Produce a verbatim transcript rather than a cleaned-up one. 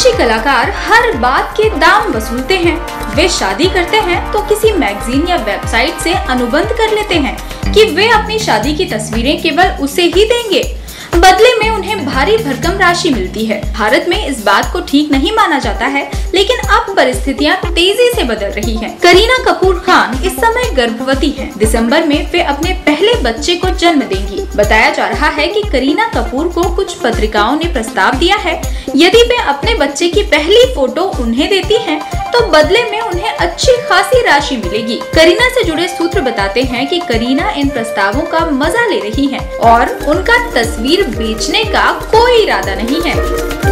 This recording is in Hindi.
विदेशी कलाकार हर बात के दाम वसूलते हैं। वे शादी करते हैं तो किसी मैगजीन या वेबसाइट से अनुबंध कर लेते हैं कि वे अपनी शादी की तस्वीरें केवल उसे ही देंगे। बदले में उन्हें भारी भरकम राशि मिलती है। भारत में इस बात को ठीक नहीं माना जाता है, लेकिन अब परिस्थितियां तेजी से बदल रही हैं। करीना कपूर खान इस समय गर्भवती हैं। दिसंबर में वे अपने पहले बच्चे को जन्म देंगी। बताया जा रहा है कि करीना कपूर को कुछ पत्रिकाओं ने प्रस्ताव दिया है, यदि वे अपने बच्चे की पहली फोटो उन्हें देती है तो बदले में उन्हें अच्छी खासी राशि मिलेगी। करीना से जुड़े सूत्र बताते हैं कि करीना इन प्रस्तावों का मजा ले रही हैं और उनका तस्वीर बेचने का कोई इरादा नहीं है।